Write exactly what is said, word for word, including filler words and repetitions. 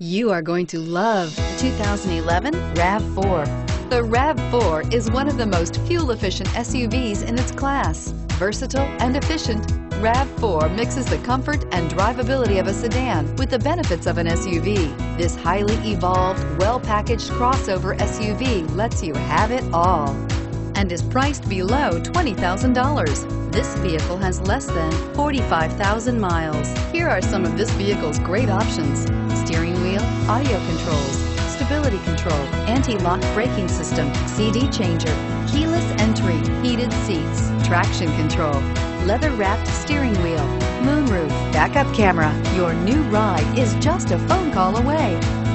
You are going to love the two thousand eleven RAV four. The RAV four is one of the most fuel-efficient S U Vs in its class. Versatile and efficient, RAV four mixes the comfort and drivability of a sedan with the benefits of an S U V. This highly evolved, well-packaged crossover S U V lets you have it all and is priced below twenty thousand dollars. This vehicle has less than forty-five thousand miles. Here are some of this vehicle's great options: steering wheel audio controls, stability control, anti-lock braking system, C D changer, keyless entry, heated seats, traction control, leather-wrapped steering wheel, moonroof, backup camera. Your new ride is just a phone call away.